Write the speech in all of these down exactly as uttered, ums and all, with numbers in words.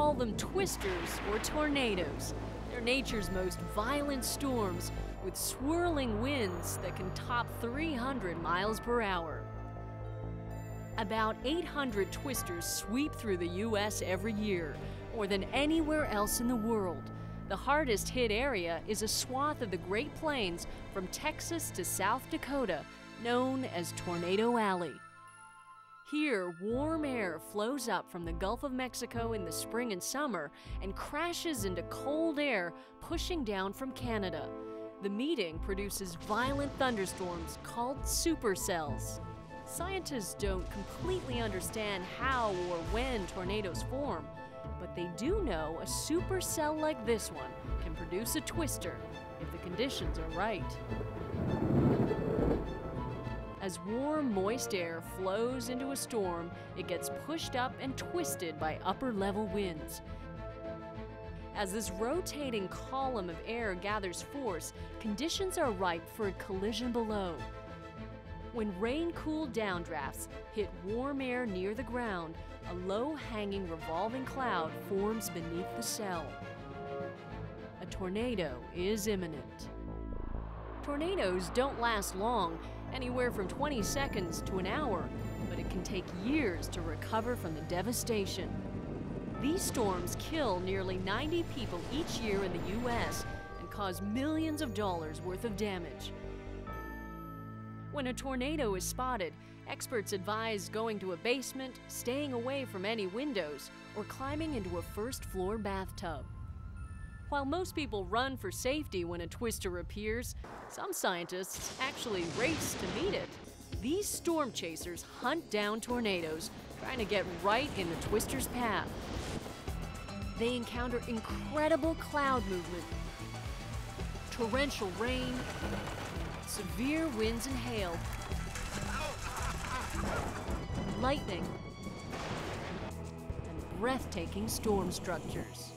call them twisters or tornadoes. They're nature's most violent storms with swirling winds that can top three hundred miles per hour. About eight hundred twisters sweep through the U S every year, more than anywhere else in the world. The hardest hit area is a swath of the Great Plains from Texas to South Dakota, known as Tornado Alley. Here, warm air flows up from the Gulf of Mexico in the spring and summer and crashes into cold air pushing down from Canada. The meeting produces violent thunderstorms called supercells. Scientists don't completely understand how or when tornadoes form, but they do know a supercell like this one can produce a twister if the conditions are right. As warm, moist air flows into a storm, it gets pushed up and twisted by upper-level winds. As this rotating column of air gathers force, conditions are ripe for a collision below. When rain-cooled downdrafts hit warm air near the ground, a low-hanging revolving cloud forms beneath the cell. A tornado is imminent. Tornadoes don't last long, anywhere from twenty seconds to an hour, but it can take years to recover from the devastation. These storms kill nearly ninety people each year in the U S and cause millions of dollars worth of damage. When a tornado is spotted, experts advise going to a basement, staying away from any windows, or climbing into a first-floor bathtub. While most people run for safety when a twister appears, some scientists actually race to meet it. These storm chasers hunt down tornadoes, trying to get right in the twister's path. They encounter incredible cloud movement, torrential rain, severe winds and hail, lightning, and breathtaking storm structures.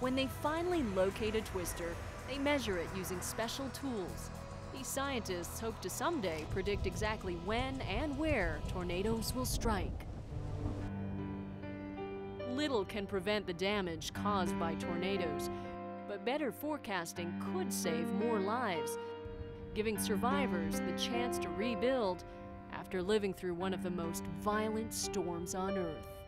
When they finally locate a twister, they measure it using special tools. These scientists hope to someday predict exactly when and where tornadoes will strike. Little can prevent the damage caused by tornadoes, but better forecasting could save more lives, giving survivors the chance to rebuild after living through one of the most violent storms on Earth.